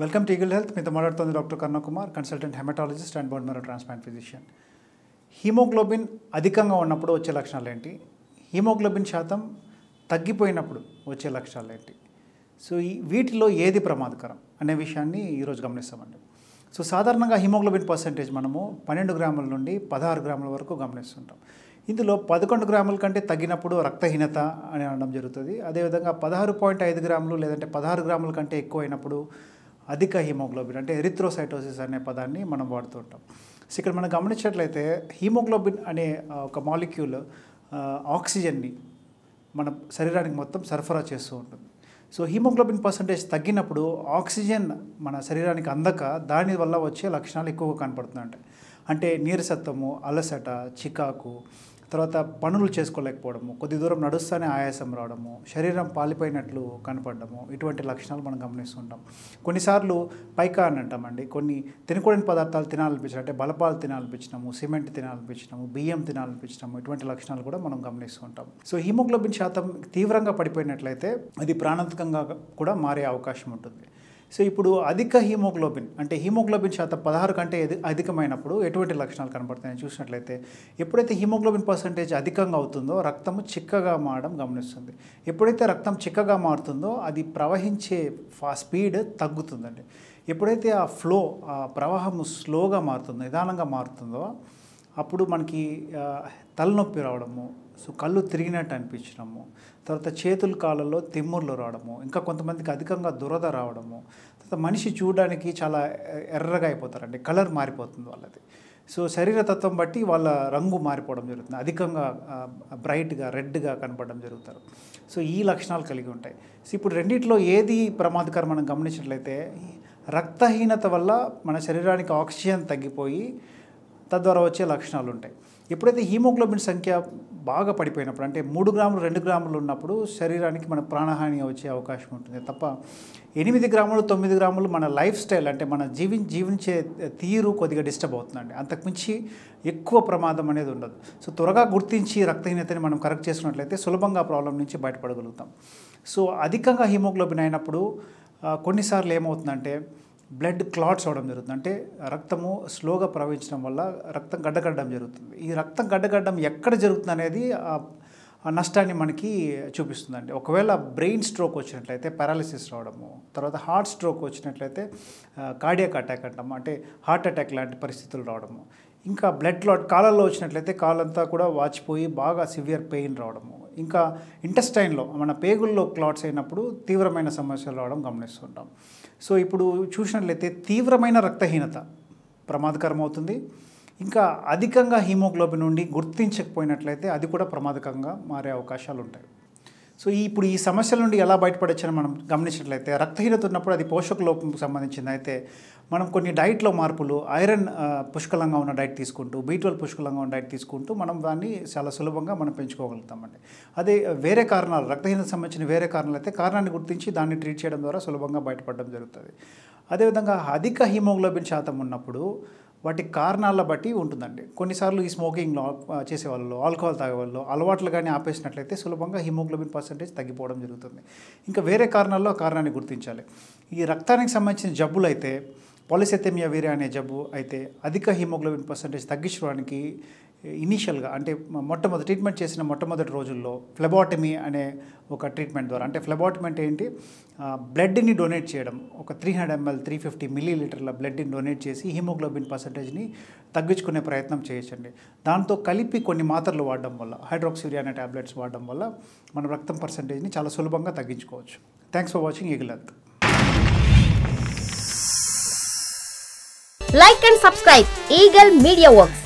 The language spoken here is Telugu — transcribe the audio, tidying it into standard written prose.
Welcome to eagle health. మీతో మాట్లాడుతుంది doctor Karna Kumar, consultant haematologist and bone marrow transplant physician. Haemoglobin అధికంగా ఉన్నప్పుడు వచ్చే లక్షణాలు ఏంటి? హీమోగ్లోబిన్ శాతం తగ్గిపోయినప్పుడు వచ్చే లక్షణాలు ఏంటి? సో వీటిలో ఏది ప్రమాదకరం అనే విషయాన్ని ఈరోజు గమనిస్తామండి. సో సాధారణంగా హీమోగ్లోబిన్ పర్సంటేజ్ మనము 12 గ్రాముల నుండి 16 గ్రాముల వరకు గమనిస్తుంటాం. ఇందులో 11 గ్రాముల కంటే తగ్గినప్పుడు రక్తహీనత అని అనడం జరుగుతుంది. అదేవిధంగా 16.5 గ్రాములు లేదంటే 16 గ్రాముల కంటే ఎక్కువ అయినప్పుడు అధిక హీమోగ్లోబిన్ అంటే ఎరిథ్రోసైటోసిస్ అనే పదాన్ని మనం వాడుతూ ఉంటాం. సో ఇక్కడ మనం గమనించినట్లయితే హీమోగ్లోబిన్ అనే ఒక మాలిక్యూల్ ఆక్సిజన్ని మన శరీరానికి మొత్తం సరఫరా చేస్తూ ఉంటుంది. సో హీమోగ్లోబిన్ పర్సంటేజ్ తగ్గినప్పుడు ఆక్సిజన్ మన శరీరానికి అందక దానివల్ల వచ్చే లక్షణాలు ఎక్కువగా కనపడుతుందంటాయి. అంటే నీరసత్వము, అలసట, చికాకు, తర్వాత పనులు చేసుకోలేకపోవడము, కొద్ది దూరం నడుస్తూనే ఆయాసం రావడము, శరీరం పాలిపోయినట్లు కనపడము, ఇటువంటి లక్షణాలు మనం గమనిస్తుంటాం. కొన్నిసార్లు పైకాన్ అంటామండి. కొన్ని తినకూడని పదార్థాలు తినాలనిపించడం అంటే బలపాలు తినాలనిపించడము, సిమెంట్ తినాలనిపించడము, బియ్యం తినాలనిపించడము, ఇటువంటి లక్షణాలు కూడా మనం గమనిస్తుంటాం. సో హీమోగ్లోబిన్ శాతం తీవ్రంగా పడిపోయినట్లయితే అది ప్రాణాంతకంగా కూడా మారే అవకాశం ఉంటుంది. సో ఇప్పుడు అధిక హీమోగ్లోబిన్ అంటే హీమోగ్లోబిన్ శాతం 16 కంటే అధికమైనప్పుడు ఎటువంటి లక్షణాలు కనబడుతున్నాయని చూసినట్లయితే, ఎప్పుడైతే హీమోగ్లోబిన్ పర్సంటేజ్ అధికంగా అవుతుందో రక్తము చిక్కగా మారడం గమనిస్తుంది. ఎప్పుడైతే రక్తం చిక్కగా మారుతుందో అది ప్రవహించే స్పీడ్ తగ్గుతుందండి. ఎప్పుడైతే ఆ ఫ్లో, ఆ ప్రవాహము స్లోగా మారుతుందో, నిదానంగా మారుతుందో, అప్పుడు మనకి తలనొప్పి రావడము, సో కళ్ళు తిరిగినట్టు అనిపించడము, తర్వాత చేతులు కాళ్ళల్లో తిమ్ముర్లు రావడము, ఇంకా కొంతమందికి అధికంగా దురద రావడము, తర్వాత మనిషి చూడడానికి చాలా ఎర్రగా అయిపోతారండి, కలర్ మారిపోతుంది వాళ్ళది. సో శరీరతత్వం బట్టి వాళ్ళ రంగు మారిపోవడం జరుగుతుంది, అధికంగా బ్రైట్గా రెడ్గా కనపడడం జరుగుతారు. సో ఈ లక్షణాలు కలిగి ఉంటాయి. సో ఇప్పుడు రెండిట్లో ఏది ప్రమాదకరం మనం గమనించినట్లయితే, రక్తహీనత వల్ల మన శరీరానికి ఆక్సిజన్ తగ్గిపోయి తద్వారా వచ్చే లక్షణాలు ఉంటాయి. ఎప్పుడైతే హీమోగ్లోబిన్ సంఖ్య బాగా పడిపోయినప్పుడు అంటే 3 గ్రాములు 2 గ్రాములు ఉన్నప్పుడు శరీరానికి మన ప్రాణహాని వచ్చే అవకాశం ఉంటుంది తప్ప 8 గ్రాములు 9 గ్రాములు మన లైఫ్ స్టైల్ అంటే మన జీవించే తీరు కొద్దిగా డిస్టర్బ్ అవుతుందండి. అంతకుమించి ఎక్కువ ప్రమాదం అనేది ఉండదు. సో త్వరగా గుర్తించి రక్తహీనతని మనం కరెక్ట్ చేసుకున్నట్లయితే సులభంగా ప్రాబ్లం నుంచి బయటపడగలుగుతాం. సో అధికంగా హీమోగ్లోబిన్ అయినప్పుడు కొన్నిసార్లు ఏమవుతుందంటే బ్లడ్ క్లాట్స్ అవడం జరుగుతుంది. అంటే రక్తము స్లోగా ప్రవహించడం వల్ల రక్తం గడ్డగడ్డం జరుగుతుంది. ఈ రక్తం గడ్డగడ్డం ఎక్కడ జరుగుతుంది అనేది ఆ నష్టాన్ని మనకి చూపిస్తుందండి. ఒకవేళ బ్రెయిన్ స్ట్రోక్ వచ్చినట్లయితే పారాలిసిస్ రావడము, తర్వాత హార్ట్ స్ట్రోక్ వచ్చినట్లయితే కార్డియాక్ అటాక్ అంటాము, అంటే హార్ట్ అటాక్ లాంటి పరిస్థితులు రావడము, ఇంకా బ్లడ్ క్లాట్ కాళ్ళల్లో వచ్చినట్లయితే కాళ్ళంతా కూడా వాచిపోయి బాగా సివియర్ పెయిన్ రావడము, ఇంకా ఇంటెస్టైన్లో మన పేగుల్లో క్లాట్స్ అయినప్పుడు తీవ్రమైన సమస్యలు రావడం గమనిస్తుంటాం. సో ఇప్పుడు చూసినట్లయితే తీవ్రమైన రక్తహీనత ప్రమాదకరం అవుతుంది. ఇంకా అధికంగా హీమోగ్లోబిన్ నుండి గుర్తించకపోయినట్లయితే అది కూడా ప్రమాదకంగా మారే అవకాశాలు ఉంటాయి. సో ఇప్పుడు ఈ సమస్యల నుండి ఎలా బయటపడొచ్చని మనం గమనించినట్లయితే, రక్తహీనత ఉన్నప్పుడు అది పోషక లోపంకు సంబంధించింది. అయితే మనం కొన్ని డైట్లో మార్పులు, ఐరన్ పుష్కలంగా ఉన్న డైట్ తీసుకుంటూ, B12 పుష్కలంగా ఉన్న డైట్ తీసుకుంటూ మనం దాన్ని చాలా సులభంగా మనం పెంచుకోగలుగుతామండి. అదే వేరే కారణాలు, రక్తహీనత సంబంధించిన వేరే కారణాలు అయితే కారణాన్ని గుర్తించి దాన్ని ట్రీట్ చేయడం ద్వారా సులభంగా బయటపడడం జరుగుతుంది. అదేవిధంగా అధిక హీమోగ్లోబిన్ శాతం ఉన్నప్పుడు వాటి కారణాల బట్టి ఉంటుందండి. కొన్నిసార్లు ఈ స్మోకింగ్ చేసేవాళ్ళు, ఆల్కహాల్ తాగేవాళ్ళు అలవాట్లు కానీ ఆపేసినట్లయితే సులభంగా హీమోగ్లోబిన్ పర్సంటేజ్ తగ్గిపోవడం జరుగుతుంది. ఇంకా వేరే కారణాల్లో ఆ కారణాన్ని గుర్తించాలి. ఈ రక్తానికి సంబంధించిన జబ్బులు అయితే, పాలిసైథెమియా వీరా అనే జబ్బు అయితే అధిక హీమోగ్లోబిన్ పర్సంటేజ్ తగ్గించడానికి ఇనీషియల్గా అంటే ట్రీట్మెంట్ చేసిన మొట్టమొదటి రోజుల్లో ఫ్లెబాటమీ అనే ఒక ట్రీట్మెంట్ ద్వారా, అంటే ఫ్లెబాటమీ అంటే ఏంటి, బ్లడ్ని డొనేట్ చేయడం, ఒక 300 ml 350 ml బ్లడ్ని డొనేట్ చేసి హీమోగ్లోబిన్ పర్సంటేజ్ని తగ్గించుకునే ప్రయత్నం చేయొచ్చండి. దాంతో కలిపి కొన్ని మాత్రలు వాడడం వల్ల, హైడ్రోక్సియురియా అనే ట్యాబ్లెట్స్ వాడడం వల్ల మన రక్తం పర్సంటేజ్ని చాలా సులభంగా తగ్గించుకోవచ్చు. Thanks for watching eagle health. Like and subscribe Eagle Media Works.